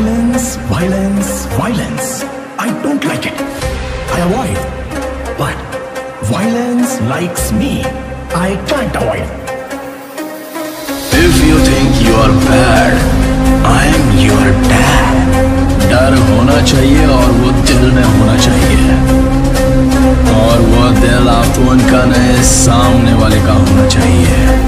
Violence, violence, violence. I don't like it. I avoid. But violence likes me. I can't avoid. If you think you are bad, I am your dad. डर होना चाहिए और वो दिल में होना चाहिए. और वो दिल आपको उनका नहीं सामने वाले का होना चाहिए.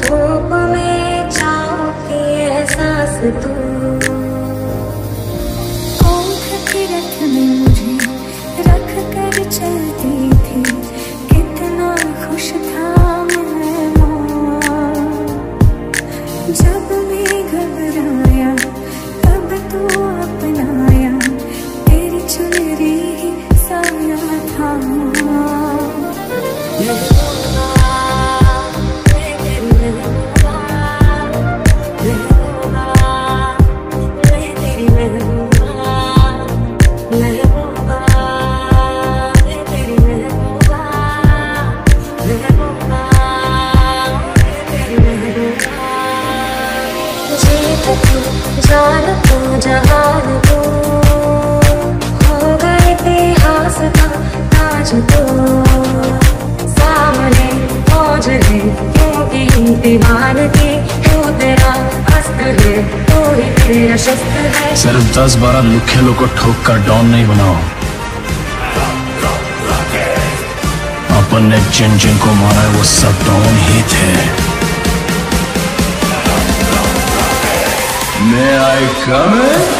धूप में छाती है सांस तू ओंख की रथ में मुझे रख कर चलती थी कितना खुश था मैं मां जब मैं घबराया तब तू अपनाया तेरी चुनरी ही साया था जान तू जहान तू हो गए इतिहास का ताज तू सामने पहुंच गई क्योंकि दीवान की तू तेरा अस्त्र है तू ही तेरा शस्त्र है. सिर्फ 10-12 लुखे लोगों को ठोक कर डॉन नहीं बनाओ. अपन ने जिन को मारा है वो सब डॉन ही थे. May I come in?